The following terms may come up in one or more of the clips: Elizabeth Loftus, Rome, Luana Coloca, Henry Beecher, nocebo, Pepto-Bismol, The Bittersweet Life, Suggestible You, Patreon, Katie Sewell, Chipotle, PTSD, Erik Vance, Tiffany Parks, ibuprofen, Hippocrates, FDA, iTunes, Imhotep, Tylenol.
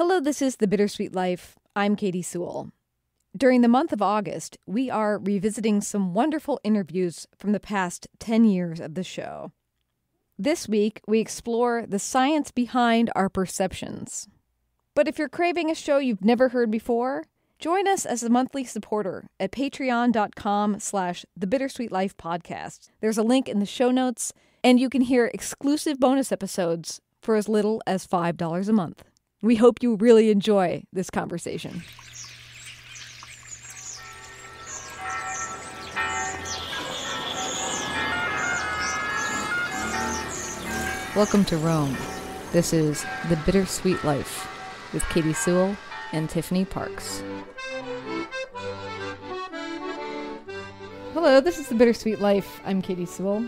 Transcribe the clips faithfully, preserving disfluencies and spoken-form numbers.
Hello, this is The Bittersweet Life. I'm Katie Sewell. During the month of August, we are revisiting some wonderful interviews from the past ten years of the show. This week, we explore the science behind our perceptions. But if you're craving a show you've never heard before, join us as a monthly supporter at patreon.com slash The Bittersweet Life Podcast. There's a link in the show notes, and you can hear exclusive bonus episodes for as little as five dollars a month. We hope you really enjoy this conversation. Welcome to Rome. This is The Bittersweet Life with Katie Sewell and Tiffany Parks. Hello, this is The Bittersweet Life. I'm Katie Sewell.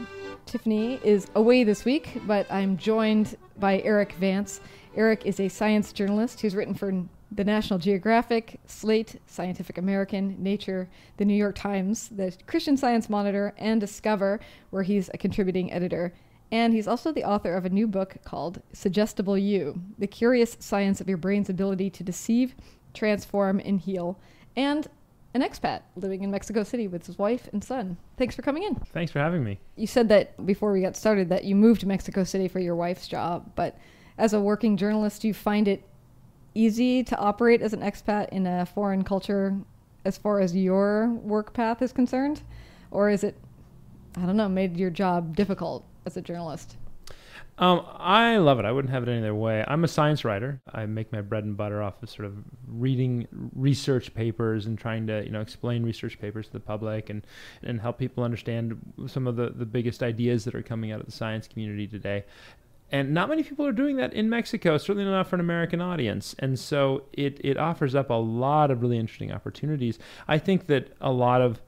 Tiffany is away this week, but I'm joined by Erik Vance. Erik is a science journalist who's written for the National Geographic, Slate, Scientific American, Nature, the New York Times, the Christian Science Monitor, and Discover, where he's a contributing editor. And he's also the author of a new book called Suggestible You, The Curious Science of Your Brain's Ability to Deceive, Transform, and Heal, and an expat living in Mexico City with his wife and son. Thanks for coming in. Thanks for having me. You said that before we got started that you moved to Mexico City for your wife's job, but as a working journalist, do you find it easy to operate as an expat in a foreign culture as far as your work path is concerned? Or is it, I don't know, made your job difficult as a journalist? Um, I love it. I wouldn't have it any other way. I'm a science writer. I make my bread and butter off of sort of reading research papers and trying to, you know, explain research papers to the public and, and help people understand some of the, the biggest ideas that are coming out of the science community today. And not many people are doing that in Mexico, certainly not for an American audience. And so it, it offers up a lot of really interesting opportunities. I think that a lot of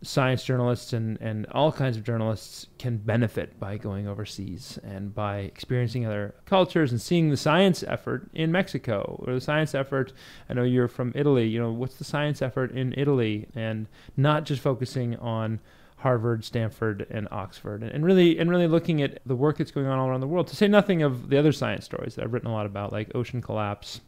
science journalists and, and all kinds of journalists can benefit by going overseas and by experiencing other cultures and seeing the science effort in Mexico or the science effort. I know you're from Italy. You know, what's the science effort in Italy? And not just focusing on Harvard, Stanford, and Oxford, and really and really looking at the work that's going on all around the world, to say nothing of the other science stories that I've written a lot about, like ocean collapse,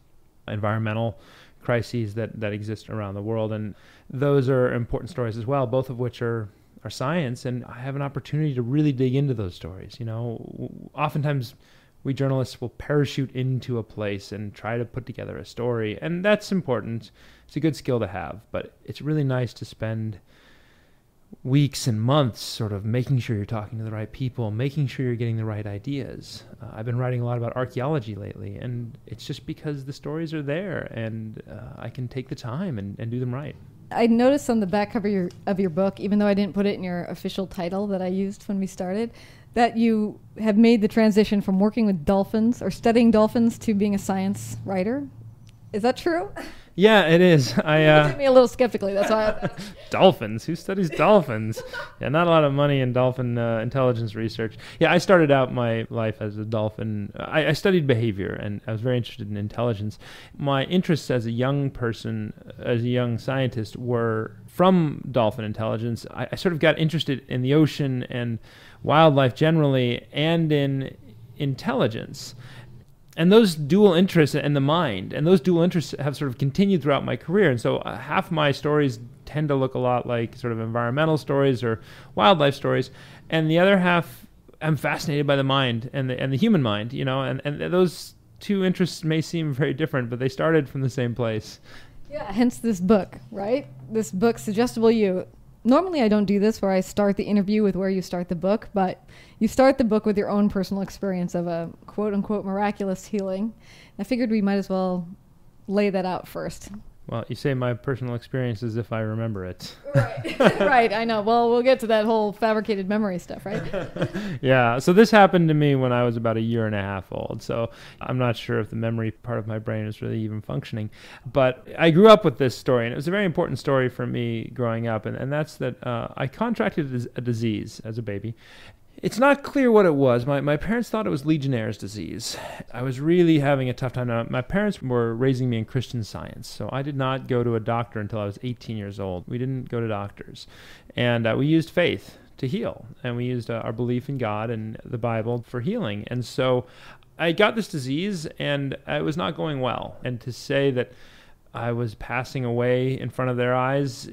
environmental crises that, that exist around the world. And those are important stories as well, both of which are, are science, and I have an opportunity to really dig into those stories. You know, oftentimes we journalists will parachute into a place and try to put together a story, and that's important. It's a good skill to have, but it's really nice to spend weeks and months sort of making sure you're talking to the right people, making sure you're getting the right ideas. Uh, I've been writing a lot about archaeology lately, and it's just because the stories are there, and uh, I can take the time and, and do them right. I noticed on the back cover of your, of your book, even though I didn't put it in your official title that I used when we started, that you have made the transition from working with dolphins or studying dolphins to being a science writer. Is that true? Yeah, it is. I uh, you looked at me a little skeptically. That's why. I dolphins? Who studies dolphins? Yeah, not a lot of money in dolphin uh, intelligence research. Yeah, I started out my life as a dolphin. I, I studied behavior, and I was very interested in intelligence. My interests as a young person, as a young scientist, were from dolphin intelligence. I, I sort of got interested in the ocean and wildlife generally, and in intelligence. And those dual interests and the mind, and those dual interests have sort of continued throughout my career. And so uh, half my stories tend to look a lot like sort of environmental stories or wildlife stories. And the other half, I'm fascinated by the mind and the, and the human mind, you know, and, and those two interests may seem very different, but they started from the same place. Yeah, hence this book, right? This book, Suggestible You. Normally I don't do this where I start the interview with where you start the book, but you start the book with your own personal experience of a quote-unquote miraculous healing. And I figured we might as well lay that out first. Well, you say my personal experience as if I remember it. Right, right. I know. Well, we'll get to that whole fabricated memory stuff, right? Yeah, so this happened to me when I was about a year and a half old, so I'm not sure if the memory part of my brain is really even functioning. But I grew up with this story, and it was a very important story for me growing up, and, and that's that uh, I contracted a disease as a baby. It's not clear what it was. My my parents thought it was Legionnaire's disease. I was really having a tough time. Now, my parents were raising me in Christian Science, so I did not go to a doctor until I was eighteen years old. We didn't go to doctors. And uh, we used faith to heal, and we used uh, our belief in God and the Bible for healing. And so I got this disease and it was not going well. And to say that I was passing away in front of their eyes,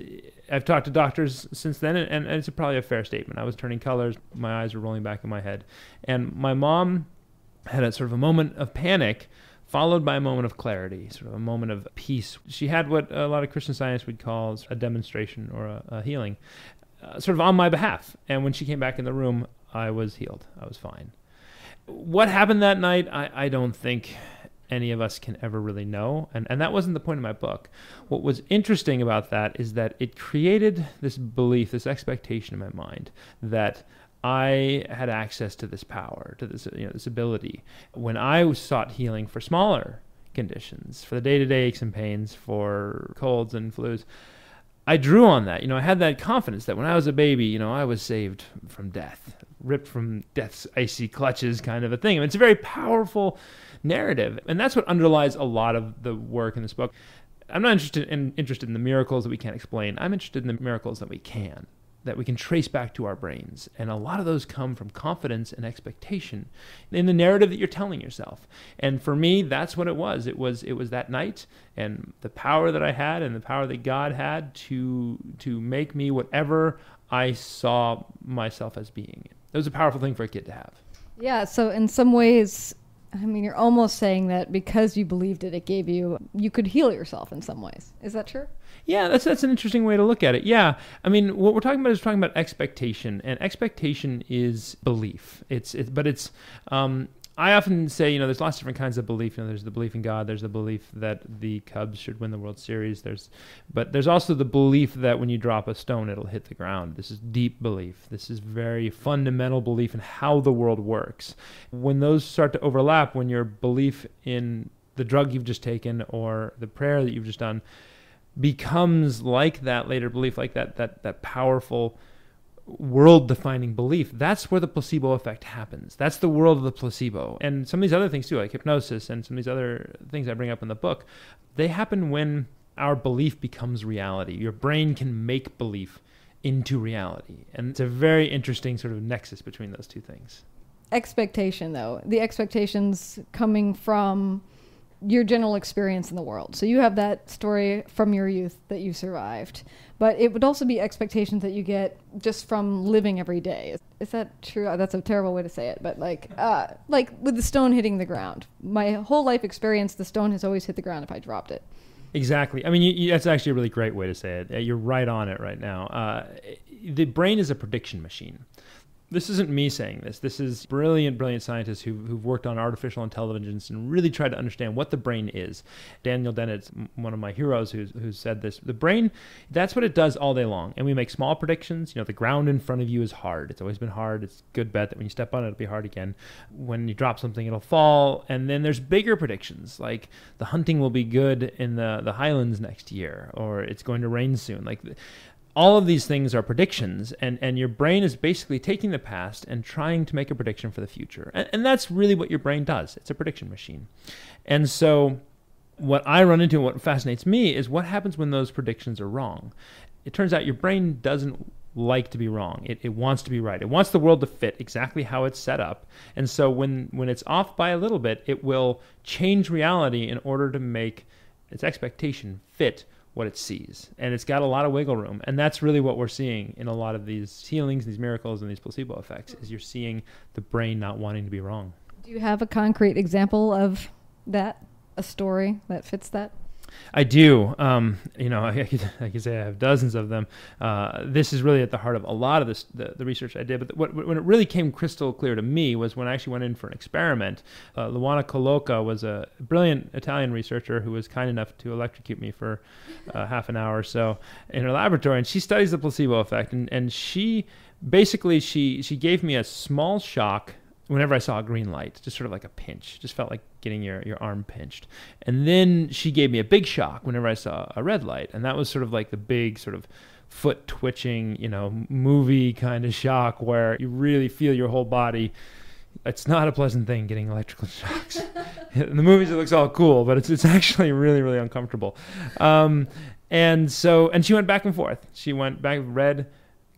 I've talked to doctors since then, and it's probably a fair statement. I was turning colors, my eyes were rolling back in my head. And my mom had a sort of a moment of panic followed by a moment of clarity, sort of a moment of peace. She had what a lot of Christian Science would call a demonstration or a, a healing, uh, sort of on my behalf. And when she came back in the room, I was healed. I was fine. What happened that night, I, I don't think any of us can ever really know. And, and that wasn't the point of my book. What was interesting about that is that it created this belief, this expectation in my mind that I had access to this power, to this, you know, this ability. When I sought healing for smaller conditions, for the day-to-day aches and pains, for colds and flus, I drew on that. You know, I had that confidence that when I was a baby, you know, I was saved from death, ripped from death's icy clutches kind of a thing. I mean, it's a very powerful narrative, and that's what underlies a lot of the work in this book. I'm not interested in, interested in the miracles that we can't explain. I'm interested in the miracles that we can, that we can trace back to our brains. And a lot of those come from confidence and expectation in the narrative that you're telling yourself. And for me, that's what it was. It was it was that night and the power that I had and the power that God had to to make me whatever I saw myself as being. It was a powerful thing for a kid to have. Yeah, so in some ways, I mean, you're almost saying that because you believed it, it gave you, you could heal yourself in some ways. Is that true? Yeah, that's that's an interesting way to look at it. Yeah, I mean, what we're talking about is talking about expectation, and expectation is belief. It's, it's but it's, um, I often say, you know, there's lots of different kinds of belief. You know, there's the belief in God, there's the belief that the Cubs should win the World Series, there's, but there's also the belief that when you drop a stone, it'll hit the ground. This is deep belief. This is very fundamental belief in how the world works. When those start to overlap, when your belief in the drug you've just taken or the prayer that you've just done becomes like that later belief, like that that that powerful world-defining belief, that's where the placebo effect happens. That's the world of the placebo. And some of these other things too, like hypnosis and some of these other things I bring up in the book, they happen when our belief becomes reality. Your brain can make belief into reality. And it's a very interesting sort of nexus between those two things. Expectation, though. The expectations coming from your general experience in the world. So you have that story from your youth that you survived, but it would also be expectations that you get just from living every day. Is, is that true? That's a terrible way to say it, but like, uh, like with the stone hitting the ground, my whole life experience, the stone has always hit the ground if I dropped it. Exactly. I mean, you, you, that's actually a really great way to say it. You're right on it right now. Uh, the brain is a prediction machine. This isn't me saying this. This is brilliant, brilliant scientists who've, who've worked on artificial intelligence and really tried to understand what the brain is. Daniel Dennett's one of my heroes who's, who said this. The brain, that's what it does all day long. And we make small predictions. You know, the ground in front of you is hard. It's always been hard. It's a good bet that when you step on it, it'll be hard again. When you drop something, it'll fall. And then there's bigger predictions, like the hunting will be good in the, the highlands next year, or it's going to rain soon. Like, all of these things are predictions, and, and your brain is basically taking the past and trying to make a prediction for the future. And, and that's really what your brain does. It's a prediction machine. And so what I run into and what fascinates me is what happens when those predictions are wrong. It turns out your brain doesn't like to be wrong. It, it wants to be right. It wants the world to fit exactly how it's set up. And so when, when it's off by a little bit, it will change reality in order to make its expectation fit what it sees. And it's got a lot of wiggle room. And that's really what we're seeing in a lot of these healings, these miracles, and these placebo effects, is you're seeing the brain not wanting to be wrong. Do you have a concrete example of that, a story that fits that? I do. Um, you know, I, I, could, I could say I have dozens of them. Uh, this is really at the heart of a lot of this, the, the research I did. But what, when it really came crystal clear to me was when I actually went in for an experiment. Uh, Luana Coloca was a brilliant Italian researcher who was kind enough to electrocute me for uh, half an hour or so in her laboratory. And she studies the placebo effect. And, and she basically, she, she gave me a small shock whenever I saw a green light, just sort of like a pinch, just felt like getting your, your arm pinched. And then she gave me a big shock whenever I saw a red light. And that was sort of like the big sort of foot twitching, you know, movie kind of shock where you really feel your whole body. It's not a pleasant thing getting electrical shocks. In the movies, it looks all cool, but it's, it's actually really, really uncomfortable. Um, and so, and she went back and forth. She went back red,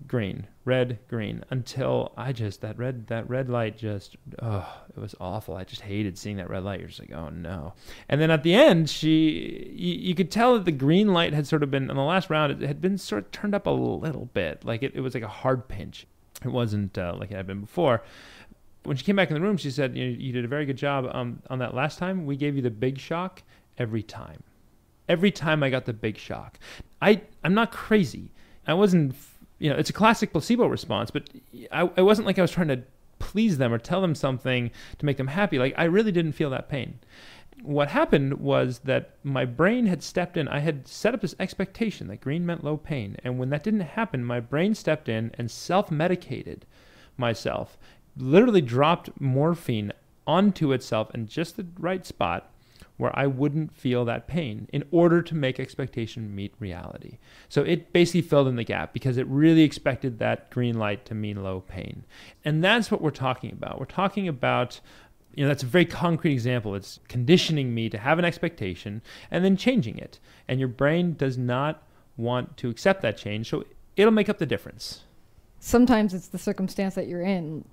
green, red, green, until I just, that red, that red light just, oh, it was awful. I just hated seeing that red light. You're just like, oh no. And then at the end, she, you, you could tell that the green light had sort of been, on the last round, it had been sort of turned up a little bit. Like it, it was like a hard pinch. It wasn't uh, like it had been before. When she came back in the room, she said, you, you did a very good job um, on that last time. We gave you the big shock every time. Every time I got the big shock. I, I'm not crazy. I wasn't, you know, it's a classic placebo response, but I, it wasn't like I was trying to please them or tell them something to make them happy. Like, I really didn't feel that pain. What happened was that my brain had stepped in. I had set up this expectation that green meant low pain. And when that didn't happen, my brain stepped in and self-medicated myself, literally dropped morphine onto itself in just the right spot where I wouldn't feel that pain in order to make expectation meet reality. So it basically filled in the gap because it really expected that green light to mean low pain. And that's what we're talking about. We're talking about, you know, that's a very concrete example. It's conditioning me to have an expectation and then changing it. And your brain does not want to accept that change, so it'll make up the difference. Sometimes it's the circumstance that you're in.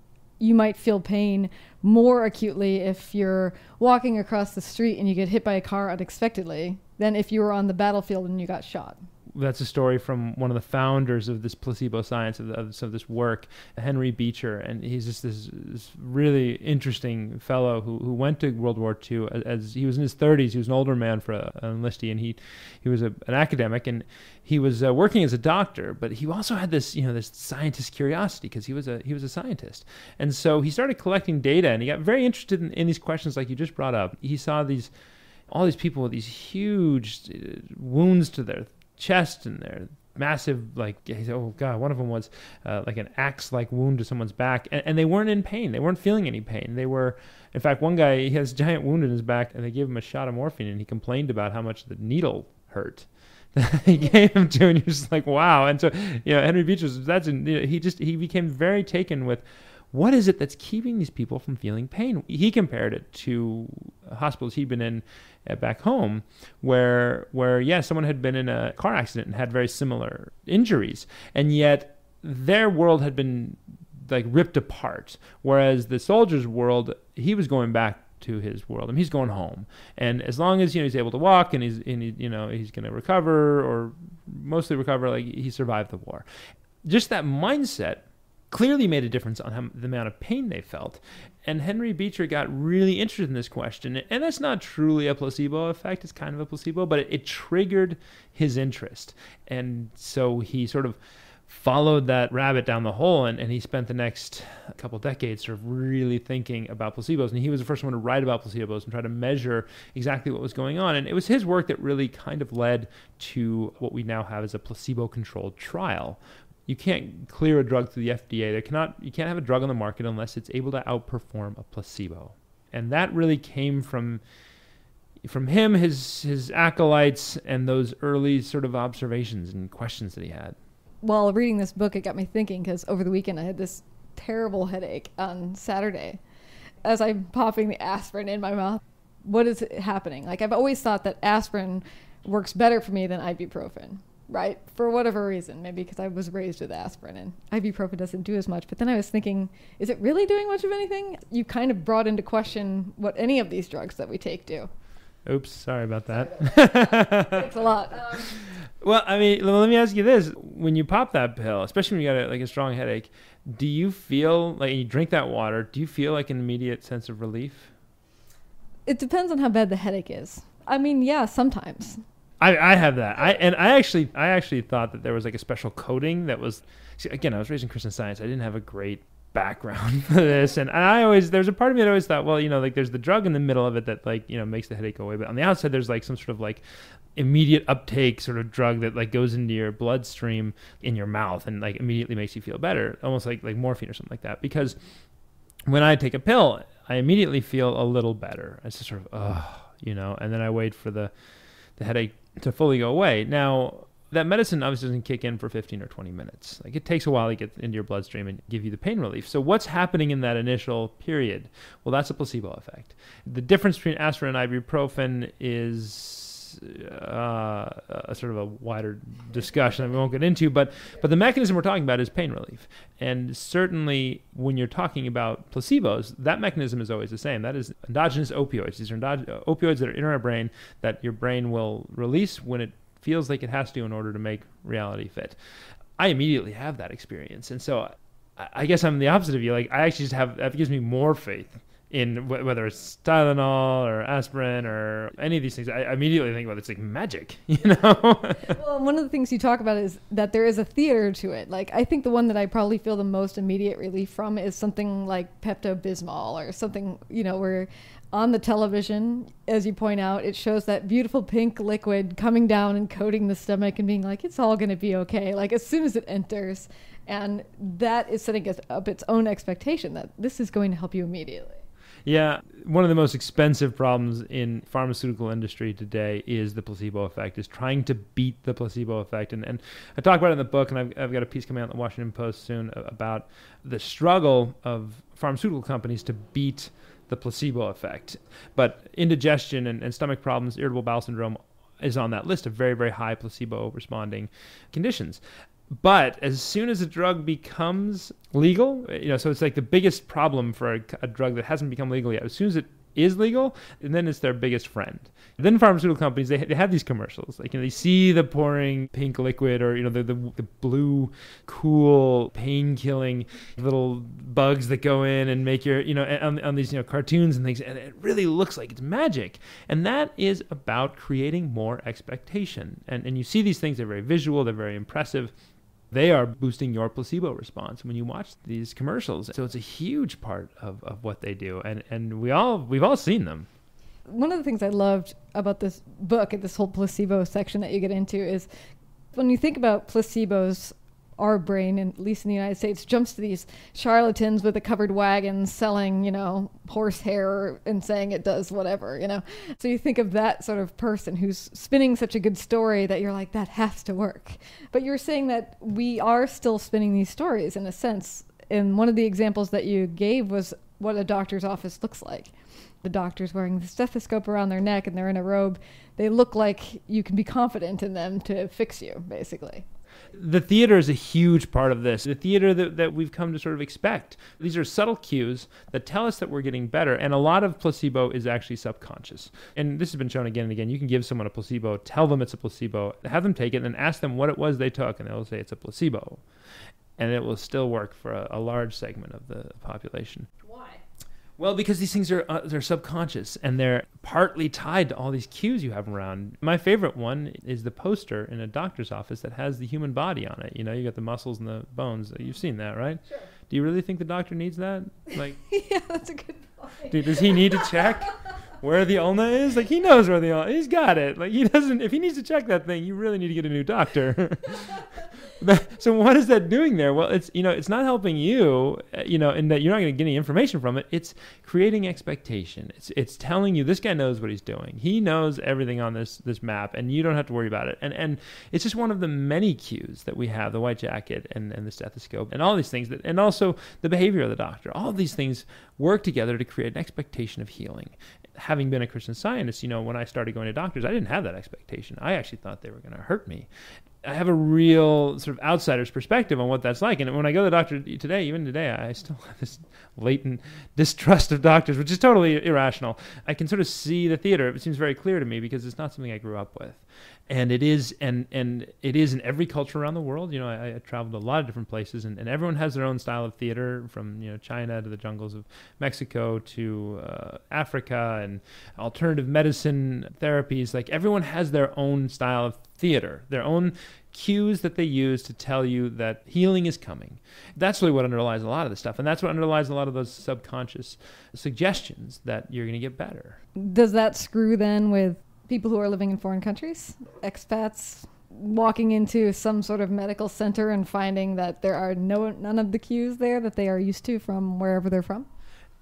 You might feel pain more acutely if you're walking across the street and you get hit by a car unexpectedly than if you were on the battlefield and you got shot. That's a story from one of the founders of this placebo science, of, the, of, this, of this work, Henry Beecher. And he's just this, this really interesting fellow who, who went to World War Two as, as he was in his thirties. He was an older man for a, an enlistee, and he, he was a, an academic, and he was uh, working as a doctor, but he also had this, you know, this scientist curiosity because he was a, he was a scientist. And so he started collecting data, and he got very interested in, in these questions like you just brought up. He saw these, all these people with these huge wounds to their chest and their massive, like, oh God, one of them was uh, like an axe-like wound to someone's back, and, and they weren't in pain. They weren't feeling any pain. They were, in fact, one guy, he has a giant wound in his back, and they gave him a shot of morphine, and he complained about how much the needle hurt that they gave him to, and you're just like, wow. And so, you know, Henry Beecher, that's, you know, he just, he became very taken with, what is it that's keeping these people from feeling pain? He compared it to hospitals he'd been in uh, back home where, where yeah, someone had been in a car accident and had very similar injuries, and yet their world had been like ripped apart, whereas the soldier's world, he was going back to his world. I mean, he's going home, and as long as, you know, he's able to walk and he's, and he, you know, he's going to recover or mostly recover, like he survived the war. Just that mindset clearly made a difference on how, the amount of pain they felt. And Henry Beecher got really interested in this question. And that's not truly a placebo effect. It's kind of a placebo, but it, it triggered his interest. And so he sort of followed that rabbit down the hole, and, and he spent the next couple decades sort of really thinking about placebos. And he was the first one to write about placebos and try to measure exactly what was going on. And it was his work that really kind of led to what we now have as a placebo-controlled trial. You can't clear a drug through the F D A. There cannot, you can't have a drug on the market unless it's able to outperform a placebo. And that really came from, from him, his, his acolytes, and those early sort of observations and questions that he had. While reading this book, it got me thinking, because over the weekend I had this terrible headache on Saturday. As I'm popping the aspirin in my mouth, what is happening? Like, I've always thought that aspirin works better for me than ibuprofen. Right, for whatever reason, maybe because I was raised with aspirin and ibuprofen doesn't do as much. But then I was thinking, is it really doing much of anything? You kind of brought into question what any of these drugs that we take do. Oops, sorry about that. Sorry about that. It's a lot. Um, well, I mean, let me ask you this. When you pop that pill, especially when you got a, like a strong headache, do you feel like, you drink that water, do you feel like an immediate sense of relief? It depends on how bad the headache is. I mean, yeah, sometimes. I, I have that. I and I actually I actually thought that there was like a special coating that was, see, again, I was raised in Christian Science. I didn't have a great background for this. And I always, there's a part of me that always thought, well, you know, like there's the drug in the middle of it that, like, you know, makes the headache go away. But on the outside, there's like some sort of like immediate uptake sort of drug that like goes into your bloodstream in your mouth and like immediately makes you feel better. Almost like, like morphine or something like that. Because when I take a pill, I immediately feel a little better. It's just sort of, oh, you know, and then I wait for the, the headache to fully go away. Now, that medicine obviously doesn't kick in for fifteen or twenty minutes. Like, it takes a while to get into your bloodstream and give you the pain relief. So what's happening in that initial period? Well, that's a placebo effect. The difference between aspirin and ibuprofen is is uh, a sort of a wider discussion that we won't get into, but but the mechanism we're talking about is pain relief. And certainly when you're talking about placebos, that mechanism is always the same. That is endogenous opioids. These are endog- opioids that are in our brain that your brain will release when it feels like it has to in order to make reality fit. I immediately have that experience. And so I, I guess I'm the opposite of you. Like, I actually just have, that gives me more faith in w- whether it's Tylenol or aspirin or any of these things. I immediately think, well, it's like magic, you know? Well, one of the things you talk about is that there is a theater to it. Like, I think the one that I probably feel the most immediate relief from is something like Pepto-Bismol or something, you know, where on the television, as you point out, it shows that beautiful pink liquid coming down and coating the stomach and being like, it's all going to be okay, like as soon as it enters. And that is setting up its own expectation that this is going to help you immediately. Yeah, one of the most expensive problems in pharmaceutical industry today is the placebo effect, is trying to beat the placebo effect. And and I talk about it in the book, and I've, I've got a piece coming out in the Washington Post soon about the struggle of pharmaceutical companies to beat the placebo effect. But indigestion and, and stomach problems, irritable bowel syndrome is on that list of very, very high placebo-responding conditions. But as soon as a drug becomes legal, you know, so it's like the biggest problem for a, a drug that hasn't become legal yet. As soon as it is legal, and then it's their biggest friend. And then pharmaceutical companies, they they have these commercials. Like, you know, they see the pouring pink liquid, or, you know, the the, the blue, cool, pain-killing little bugs that go in and make your, you know, on, on these, you know, cartoons and things. And it really looks like it's magic. And that is about creating more expectation. And and you see these things, they're very visual, they're very impressive. They are boosting your placebo response when you watch these commercials. So it's a huge part of, of what they do. And, and we all, we've all seen them. One of the things I loved about this book and this whole placebo section that you get into is when you think about placebos, our brain, at least in the United States, jumps to these charlatans with a covered wagon selling, you know, horsehair and saying it does whatever, you know. So you think of that sort of person who's spinning such a good story that you're like, that has to work. But you're saying that we are still spinning these stories in a sense. And one of the examples that you gave was what a doctor's office looks like. The doctor's wearing the stethoscope around their neck and they're in a robe. They look like you can be confident in them to fix you, basically. The theater is a huge part of this. The theater that, that we've come to sort of expect. These are subtle cues that tell us that we're getting better. And a lot of placebo is actually subconscious. And this has been shown again and again. You can give someone a placebo, tell them it's a placebo, have them take it, and then ask them what it was they took, and they'll say it's a placebo. And it will still work for a, a large segment of the population. Why? Well, because these things are uh, they're subconscious, and they're partly tied to all these cues you have around. My favorite one is the poster in a doctor's office that has the human body on it. You know, you got the muscles and the bones. You've seen that, right? Sure. Do you really think the doctor needs that? Like, yeah, that's a good point. Dude, does he need to check where the ulna is? Like, he knows where the ulna is. He's got it. Like, he doesn't. If he needs to check that thing, you really need to get a new doctor. So what is that doing there? Well, it's, you know, it's not helping you, you know, in that you're not going to get any information from it. It's creating expectation. It's it's telling you this guy knows what he's doing. He knows everything on this this map, and you don't have to worry about it. And and it's just one of the many cues that we have, the white jacket and, and the stethoscope and all these things, that, and also the behavior of the doctor. All of these things work together to create an expectation of healing. Having been a Christian Scientist, you know, when I started going to doctors, I didn't have that expectation. I actually thought they were going to hurt me. I have a real sort of outsider's perspective on what that's like. And when I go to the doctor today, even today, I still have this latent distrust of doctors, which is totally irrational. I can sort of see the theater. It seems very clear to me because it's not something I grew up with. And it is and and it is in every culture around the world. You know, I, I traveled a lot of different places, and, and everyone has their own style of theater, from, you know, China to the jungles of Mexico to uh, Africa and alternative medicine therapies. Like, everyone has their own style of theater, their own cues that they use to tell you that healing is coming. That's really what underlies a lot of this stuff. And that's what underlies a lot of those subconscious suggestions that you're going to get better. Does that screw then with people who are living in foreign countries, expats walking into some sort of medical center and finding that there are no none of the cues there that they are used to from wherever they're from?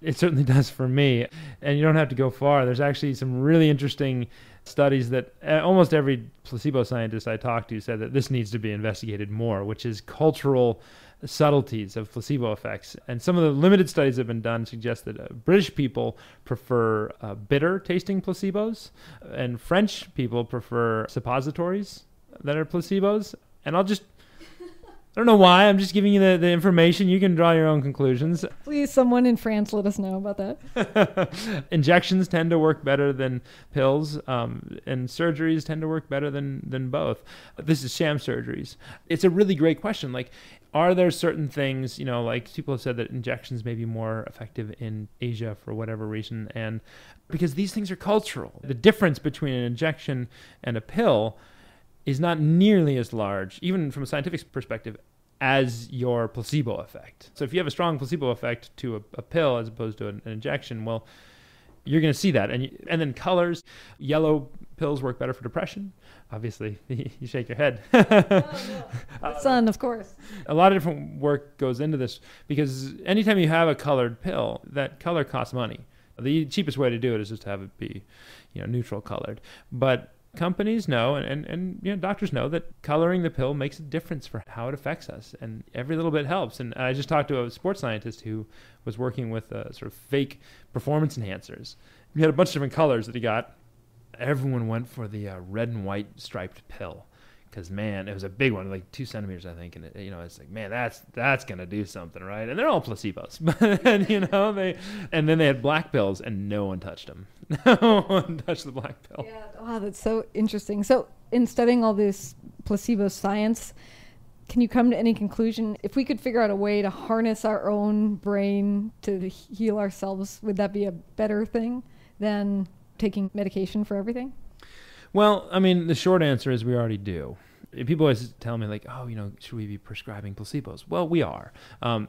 It certainly does for me. And you don't have to go far. There's actually some really interesting studies that almost every placebo scientist I talked to said that this needs to be investigated more, which is cultural subtleties of placebo effects. And some of the limited studies that have been done suggest that uh, British people prefer uh, bitter tasting placebos, and French people prefer suppositories that are placebos. And I'll just, I don't know why, I'm just giving you the, the information. You can draw your own conclusions. Please, someone in France, let us know about that. Injections tend to work better than pills, um, and surgeries tend to work better than, than both. This is sham surgeries. It's a really great question. Like, are there certain things, you know, like people have said that injections may be more effective in Asia for whatever reason, and because these things are cultural. The difference between an injection and a pill is not nearly as large, even from a scientific perspective, as your placebo effect. So if you have a strong placebo effect to a, a pill as opposed to an, an injection, well, you're going to see that. And you, and then colors, yellow pills work better for depression. Obviously, you shake your head. Oh, no. The sun, of course. A lot of different work goes into this, because anytime you have a colored pill, that color costs money. The cheapest way to do it is just to have it be, you know, neutral colored. But companies know, and, and, and you know, doctors know that coloring the pill makes a difference for how it affects us, and every little bit helps. And I just talked to a sports scientist who was working with uh, sort of fake performance enhancers. He had a bunch of different colors that he got. Everyone went for the uh, red and white striped pill, because, man, it was a big one, like two centimeters, I think. And it, you know, it's like, man, that's that's gonna do something, right? And they're all placebos. But you know, they and then they had black pills, and no one touched them. No one touched the black pill. Yeah. Wow, that's so interesting. So in studying all this placebo science, can you come to any conclusion? If we could figure out a way to harness our own brain to heal ourselves, would that be a better thing than taking medication for everything? Well, I mean, the short answer is we already do. People always tell me, like, oh, you know, should we be prescribing placebos? Well, we are. Um,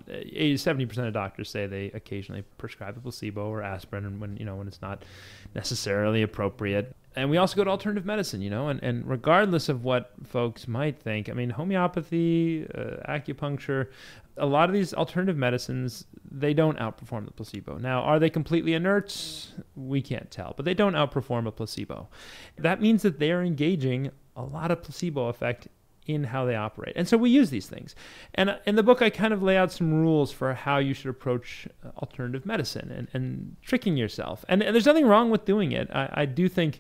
seventy percent of doctors say they occasionally prescribe a placebo or aspirin when, you know, when it's not necessarily appropriate. And we also go to alternative medicine, you know, and, and regardless of what folks might think, I mean, homeopathy, uh, acupuncture, a lot of these alternative medicines, they don't outperform the placebo. Now, are they completely inert? We can't tell, but they don't outperform a placebo. That means that they are engaging a lot of placebo effect in how they operate. And so we use these things. And in the book, I kind of lay out some rules for how you should approach alternative medicine and, and tricking yourself. And, and there's nothing wrong with doing it. I, I do think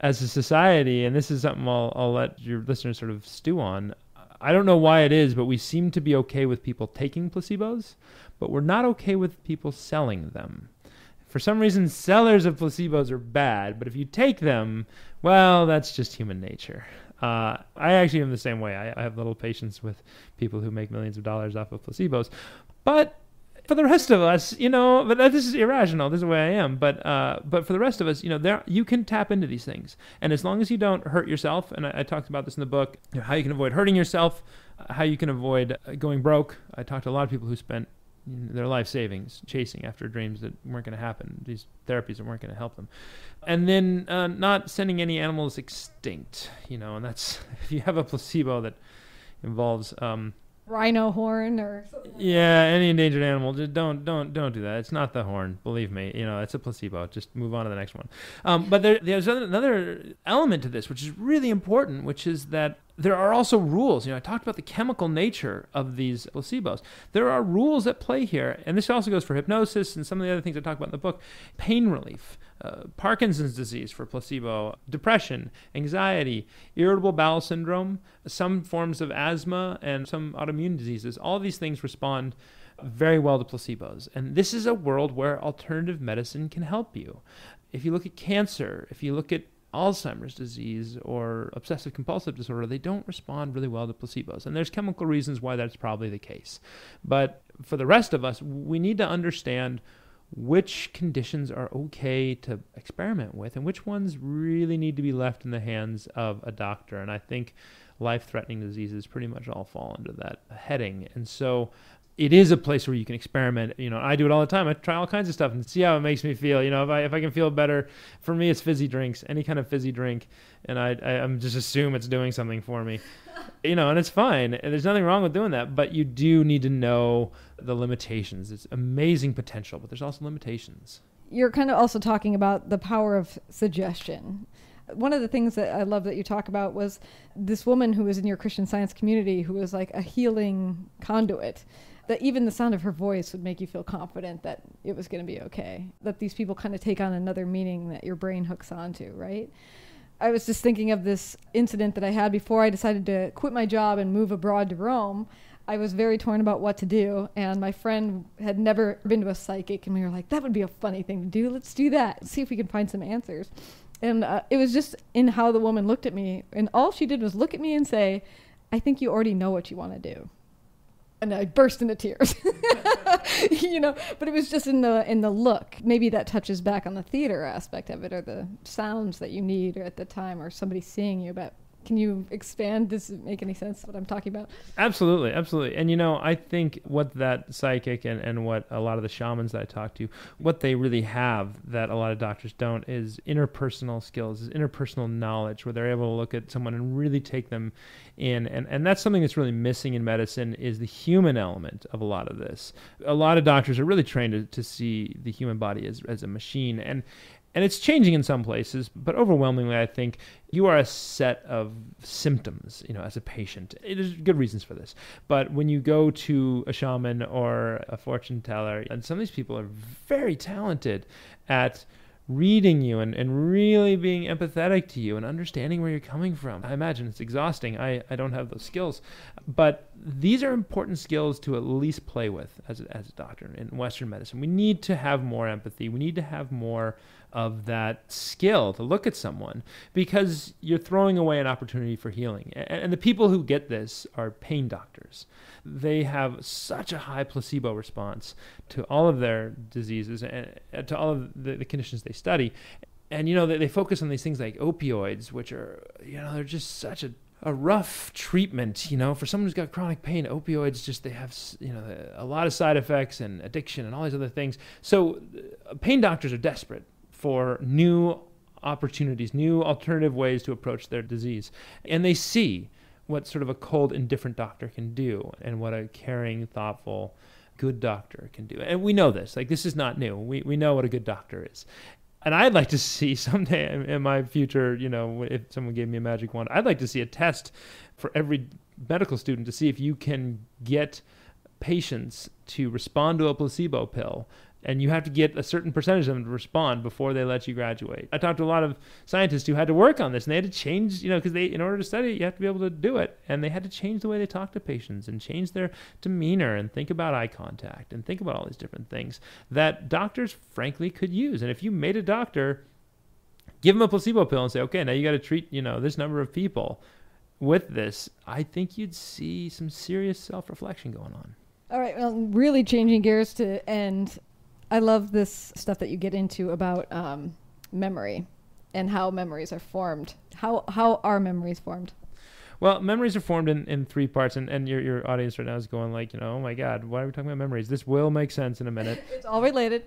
as a society, and this is something I'll, I'll let your listeners sort of stew on, I don't know why it is, but we seem to be okay with people taking placebos, but we're not okay with people selling them. For some reason, sellers of placebos are bad, but if you take them, well, that's just human nature. Uh, I actually am the same way. I, I have little patience with people who make millions of dollars off of placebos. But for the rest of us, you know, but this is irrational. This is the way I am. But uh, but for the rest of us, you know, there you can tap into these things. And as long as you don't hurt yourself, and I, I talked about this in the book, you know, how you can avoid hurting yourself, how you can avoid going broke. I talked to a lot of people who spent their life savings chasing after dreams that weren't going to happen, these therapies that weren't going to help them. And then uh, not sending any animals extinct, you know, and that's, if you have a placebo that involves um, rhino horn or something like yeah, that. Any endangered animal, just don't, don't, don't do that. It's not the horn, believe me. You know, it's a placebo. Just move on to the next one. Um, but there, there's another element to this, which is really important, which is that there are also rules. You know, I talked about the chemical nature of these placebos. There are rules at play here, and this also goes for hypnosis and some of the other things I talk about in the book. Pain relief, uh, Parkinson's disease for placebo, depression, anxiety, irritable bowel syndrome, some forms of asthma, and some autoimmune diseases. All these things respond very well to placebos. And this is a world where alternative medicine can help you. If you look at cancer, if you look at Alzheimer's disease or obsessive compulsive disorder, they don't respond really well to placebos. And there's chemical reasons why that's probably the case. But for the rest of us, we need to understand which conditions are okay to experiment with and which ones really need to be left in the hands of a doctor. And I think life-threatening diseases pretty much all fall under that heading. And so it is a place where you can experiment. You know, I do it all the time. I try all kinds of stuff and see how it makes me feel. You know, if I if I can feel better, for me it's fizzy drinks, any kind of fizzy drink, and I, I I'm just assume it's doing something for me, you know, and it's fine. And there's nothing wrong with doing that, but you do need to know the limitations. It's amazing potential, but there's also limitations. You're kind of also talking about the power of suggestion. one of the things that I love that you talk about was this woman who was in your Christian Science community who was like a healing conduit, that even the sound of her voice would make you feel confident that it was going to be okay, that these people kind of take on another meaning that your brain hooks onto, right? I was just thinking of this incident that I had before I decided to quit my job and move abroad to Rome. I was very torn about what to do, and my friend had never been to a psychic, and we were like, that would be a funny thing to do. Let's do that. See if we can find some answers. And uh, it was just in how the woman looked at me, and all she did was look at me and say, I think you already know what you want to do. And I burst into tears, you know, but it was just in the, in the look. Maybe that touches back on the theater aspect of it, or the sounds that you need or at the time, or somebody seeing you. But can you expand? Does it make any sense what I'm talking about? Absolutely. Absolutely. And, you know, I think what that psychic and, and what a lot of the shamans that I talk to, what they really have that a lot of doctors don't, is interpersonal skills, is interpersonal knowledge, where they're able to look at someone and really take them in. And, and that's something that's really missing in medicine, is the human element of a lot of this. A lot of doctors are really trained to, to see the human body as, as a machine. And, And it's changing in some places, but overwhelmingly, I think you are a set of symptoms, you know, as a patient. There's good reasons for this. But when you go to a shaman or a fortune teller, and some of these people are very talented at reading you and, and really being empathetic to you and understanding where you're coming from. I imagine it's exhausting. I, I don't have those skills. But these are important skills to at least play with as a, as a doctor in Western medicine. We need to have more empathy. We need to have more of that skill to look at someone, because you're throwing away an opportunity for healing. And the people who get this are pain doctors. They have such a high placebo response to all of their diseases and to all of the conditions they study. And, you know, they focus on these things like opioids, which are, you know, they're just such a a rough treatment, you know, for someone who's got chronic pain. Opioids, just, they have, you know, a lot of side effects and addiction and all these other things. So pain doctors are desperate for new opportunities, new alternative ways to approach their disease. And they see what sort of a cold, indifferent doctor can do, and what a caring, thoughtful, good doctor can do. And we know this. Like, this is not new. We, we know what a good doctor is. And I'd like to see someday in my future, you know, if someone gave me a magic wand, I'd like to see a test for every medical student to see if you can get patients to respond to a placebo pill. And you have to get a certain percentage of them to respond before they let you graduate. I talked to a lot of scientists who had to work on this, and they had to change, you know, because they, in order to study, you have to be able to do it. And they had to change the way they talk to patients and change their demeanor and think about eye contact and think about all these different things that doctors, frankly, could use. And if you made a doctor, give them a placebo pill and say, okay, now you got to treat, you know, this number of people with this, I think you'd see some serious self-reflection going on. All right, well, really changing gears to end. I love this stuff that you get into about um, memory and how memories are formed. How how are memories formed? Well, memories are formed in, in three parts, and, and your, your audience right now is going like, you know, oh my God, why are we talking about memories? This will make sense in a minute. It's all related.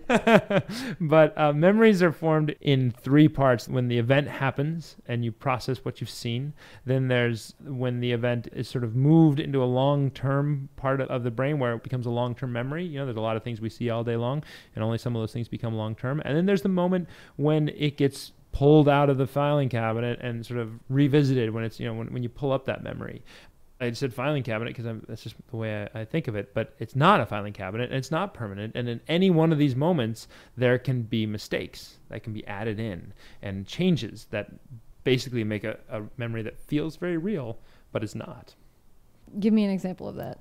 But uh, memories are formed in three parts. When the event happens and you process what you've seen, then there's when the event is sort of moved into a long-term part of the brain where it becomes a long-term memory. You know, there's a lot of things we see all day long, and only some of those things become long-term. And then there's the moment when it gets pulled out of the filing cabinet and sort of revisited, when it's, you know, when, when you pull up that memory. I said filing cabinet because that's just the way I, I think of it, but it's not a filing cabinet and it's not permanent. And in any one of these moments, there can be mistakes that can be added in and changes that basically make a, a memory that feels very real, but it's not. Give me an example of that.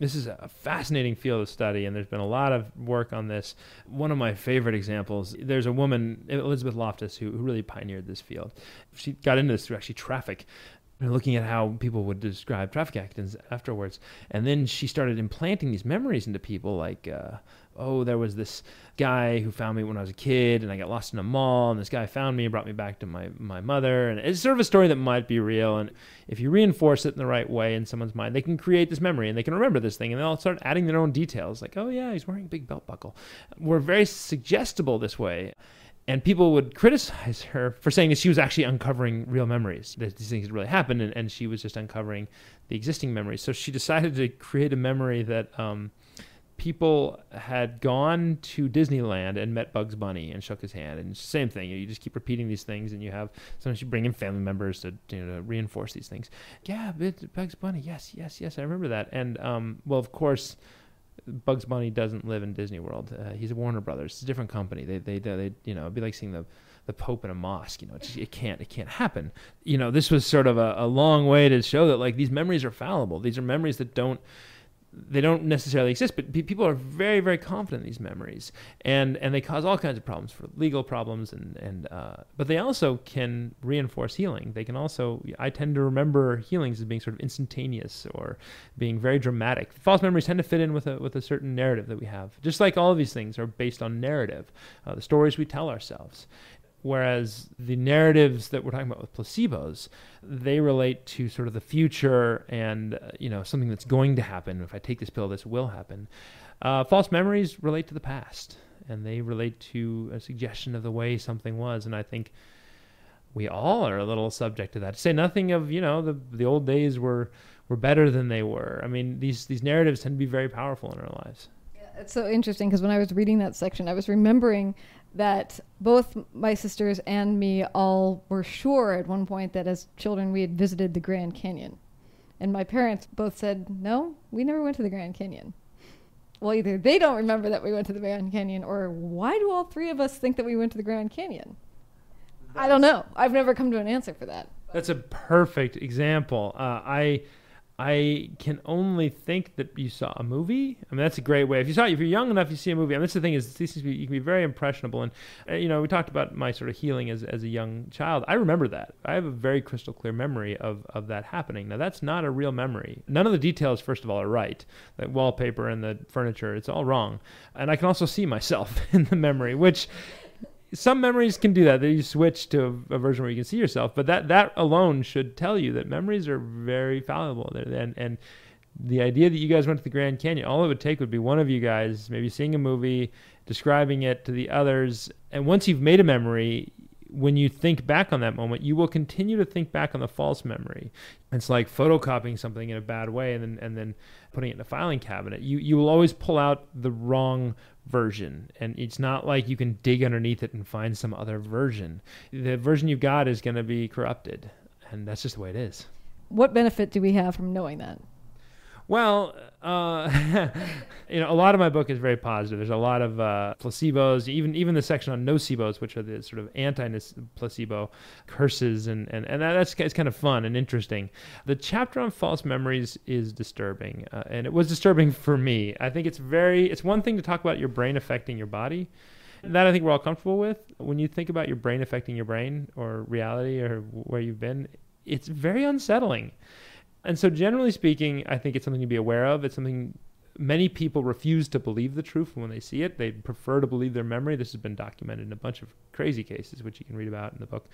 This is a fascinating field of study, and there's been a lot of work on this. One of my favorite examples, there's a woman, Elizabeth Loftus, who, who really pioneered this field. She got into this through actually traffic, and looking at how people would describe traffic accidents afterwards. And then she started implanting these memories into people, like, uh, oh, there was this guy who found me when I was a kid, and I got lost in a mall, and this guy found me and brought me back to my, my mother. And it's sort of a story that might be real. And if you reinforce it in the right way in someone's mind, they can create this memory, and they can remember this thing, and they'll start adding their own details, like, oh, yeah, he's wearing a big belt buckle. We're very suggestible this way. And people would criticize her for saying that she was actually uncovering real memories, that these things had really happened, and, and she was just uncovering the existing memories. So she decided to create a memory that um, people had gone to Disneyland and met Bugs Bunny and shook his hand, and same thing. You just keep repeating these things, and you have sometimes you bring in family members to, you know, to reinforce these things. Yeah, Bugs Bunny. Yes, yes, yes. I remember that. And um, well, of course, Bugs Bunny doesn't live in Disney World. Uh, he's a Warner Brothers. It's a different company. They, they, they, they you know, it'd be like seeing the the Pope in a mosque. You know, it's, it can't, it can't happen. You know, this was sort of a, a long way to show that like these memories are fallible. These are memories that don't. They don't necessarily exist, but people are very, very confident in these memories, and and they cause all kinds of problems, for legal problems, and and uh, but they also can reinforce healing. They can also, I tend to remember healings as being sort of instantaneous or being very dramatic. False memories tend to fit in with a with a certain narrative that we have. Just like all of these things are based on narrative, uh, the stories we tell ourselves. Whereas the narratives that we're talking about with placebos, they relate to sort of the future and, uh, you know, something that's going to happen. If I take this pill, this will happen. Uh, false memories relate to the past, and they relate to a suggestion of the way something was. And I think we all are a little subject to that. To say nothing of, you know, the the old days were, were better than they were. I mean, these, these narratives tend to be very powerful in our lives. Yeah, it's so interesting because when I was reading that section, I was remembering that both my sisters and me all were sure at one point that as children we had visited the Grand Canyon. And my parents both said, no, we never went to the Grand Canyon. Well, either they don't remember that we went to the Grand Canyon, or why do all three of us think that we went to the Grand Canyon? That's, I don't know. I've never come to an answer for that. That's a perfect example. Uh, I... I can only think that you saw a movie. I mean, that's a great way. If you saw, if you're young enough, you see a movie. I mean, that's the thing, is these things, you can be very impressionable. And, uh, you know, we talked about my sort of healing as, as a young child. I remember that. I have a very crystal clear memory of, of that happening. Now, that's not a real memory. None of the details, first of all, are right. The wallpaper and the furniture, it's all wrong. And I can also see myself in the memory, which... Some memories can do that. You switch to a version where you can see yourself, but that, that alone should tell you that memories are very fallible. And, and the idea that you guys went to the Grand Canyon, all it would take would be one of you guys maybe seeing a movie, describing it to the others. And once you've made a memory, when you think back on that moment, you will continue to think back on the false memory. It's like photocopying something in a bad way and then and then putting it in a filing cabinet. You you will always pull out the wrong version, and it's not like you can dig underneath it and find some other version. The version you got is going to be corrupted, and that's just the way it is. What benefit do we have from knowing that? Well, uh, you know, a lot of my book is very positive. There's a lot of uh, placebos, even even the section on nocebos, which are the sort of anti-placebo curses, and, and, and that's it's kind of fun and interesting. The chapter on false memories is disturbing, uh, and it was disturbing for me. I think it's very, it's one thing to talk about your brain affecting your body. That I think we're all comfortable with. When you think about your brain affecting your brain or reality or where you've been, it's very unsettling. And so generally speaking, I think it's something to be aware of. It's something many people refuse to believe the truth when they see it. They prefer to believe their memory. This has been documented in a bunch of crazy cases, which you can read about in the book.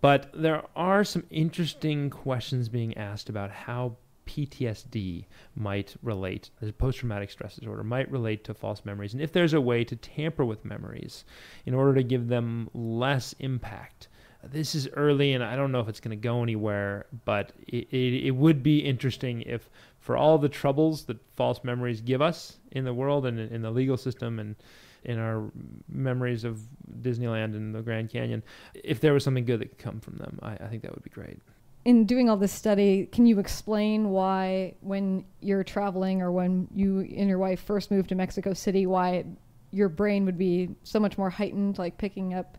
But there are some interesting questions being asked about how P T S D might relate, post-traumatic stress disorder, might relate to false memories. And if there's a way to tamper with memories in order to give them less impact. This is early, and I don't know if it's going to go anywhere, but it, it, it would be interesting if, for all the troubles that false memories give us in the world and in the legal system and in our memories of Disneyland and the Grand Canyon, if there was something good that could come from them, I, I think that would be great. In doing all this study, can you explain why when you're traveling or when you and your wife first moved to Mexico City, why your brain would be so much more heightened, like picking up,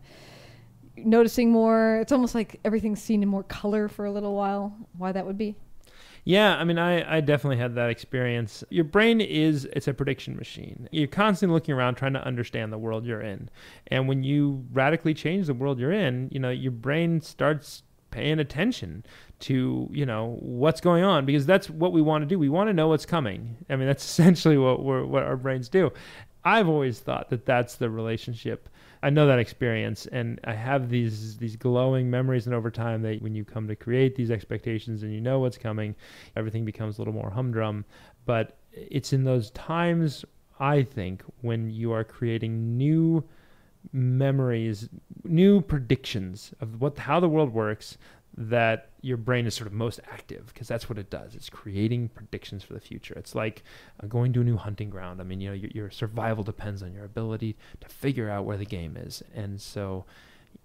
noticing more? It's almost like everything's seen in more color for a little while. Why that would be? Yeah, I mean, I, I definitely had that experience. Your brain is, it's a prediction machine. You're constantly looking around trying to understand the world you're in. And when you radically change the world you're in, you know, your brain starts paying attention to, you know, what's going on, because that's what we want to do. We want to know what's coming. I mean, that's essentially what we're, what our brains do. I've always thought that that's the relationship. I know that experience, and I have these these glowing memories, and over time, they, when you come to create these expectations and you know what's coming, everything becomes a little more humdrum. But it's in those times, I think, when you are creating new memories, new predictions of what how the world works, that your brain is sort of most active, because that's what it does. It's creating predictions for the future. It's like uh, going to a new hunting ground. I mean, you know, your, your survival depends on your ability to figure out where the game is. And so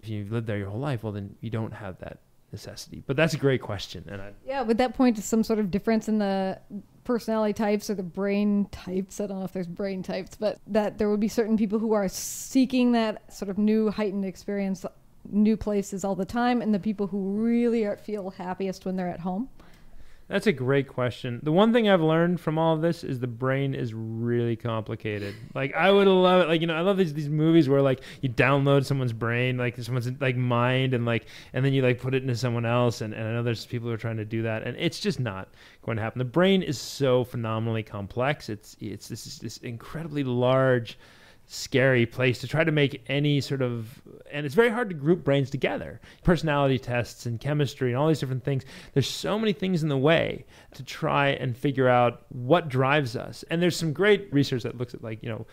if you've lived there your whole life, well, then you don't have that necessity. But that's a great question. And I, yeah, would that point to some sort of difference in the personality types or the brain types? I don't know if there's brain types, but that there would be certain people who are seeking that sort of new heightened experience, new places all the time, and the people who really are, feel happiest when they're at home? That's a great question. The one thing I've learned from all of this is the brain is really complicated. Like, I would love it. Like, you know, I love these, these movies where, like, you download someone's brain, like someone's like mind, and like, and then you like put it into someone else. And, and I know there's people who are trying to do that, and it's just not going to happen. The brain is so phenomenally complex. It's, it's this, this incredibly large, scary place to try to make any sort of, and it's very hard to group brains together. Personality tests and chemistry and all these different things. There's so many things in the way to try and figure out what drives us. And there's some great research that looks at, like, you know,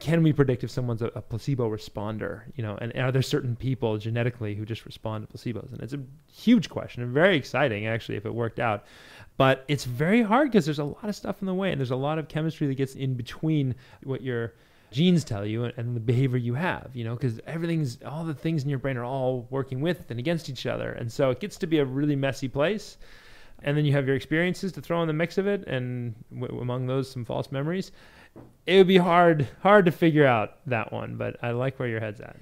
can we predict if someone's a, a placebo responder, you know, and are there certain people genetically who just respond to placebos? And it's a huge question and very exciting, actually, if it worked out. But it's very hard because there's a lot of stuff in the way, and there's a lot of chemistry that gets in between what you're genes tell you and the behavior you have, you know, because everything's, all the things in your brain are all working with and against each other. And so it gets to be a really messy place. And then you have your experiences to throw in the mix of it. And w among those, some false memories. It would be hard, hard to figure out that one, but I like where your head's at.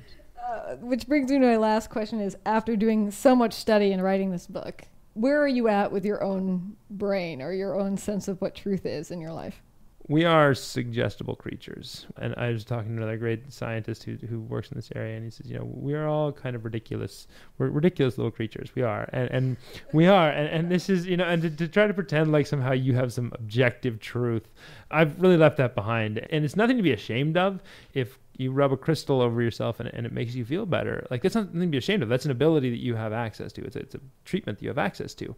Uh, which brings me to my last question is, after doing so much study and writing this book, where are you at with your own brain or your own sense of what truth is in your life? We are suggestible creatures. And I was talking to another great scientist who, who works in this area, and he says, you know, we are all kind of ridiculous. We're ridiculous little creatures. We are. And, and we are. And, and this is, you know, and to, to try to pretend like somehow you have some objective truth, I've really left that behind. And it's nothing to be ashamed of. If you rub a crystal over yourself and, and it makes you feel better, like, that's not something to be ashamed of. That's an ability that you have access to. It's a, it's a treatment that you have access to.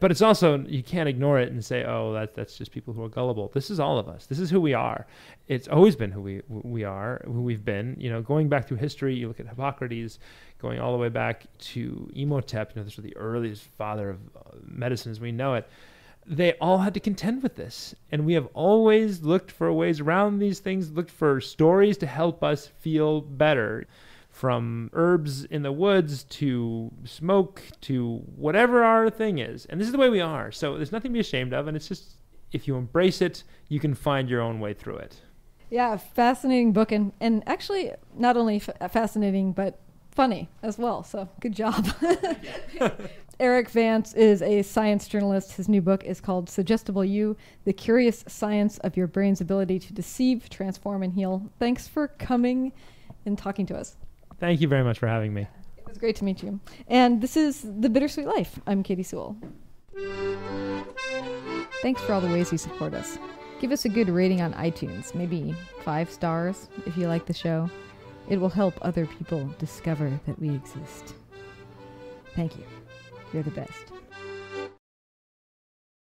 But it's also, you can't ignore it and say, oh, that, that's just people who are gullible. This is all of us. This is who we are. It's always been who we, we are, who we've been. You know, going back through history, you look at Hippocrates, going all the way back to Imhotep, you know, this is the earliest father of medicine as we know it. They all had to contend with this. And we have always looked for ways around these things, looked for stories to help us feel better. From herbs in the woods to smoke to whatever our thing is. And this is the way we are. So there's nothing to be ashamed of. And it's just, if you embrace it, you can find your own way through it. Yeah, fascinating book. And, and actually, not only f fascinating, but funny as well. So good job. Erik Vance is a science journalist. His new book is called Suggestible You, The Curious Science of Your Brain's Ability to Deceive, Transform, and Heal. Thanks for coming and talking to us. Thank you very much for having me. It was great to meet you. And this is The Bittersweet Life. I'm Katie Sewell. Thanks for all the ways you support us. Give us a good rating on iTunes, maybe five stars if you like the show. It will help other people discover that we exist. Thank you. You're the best.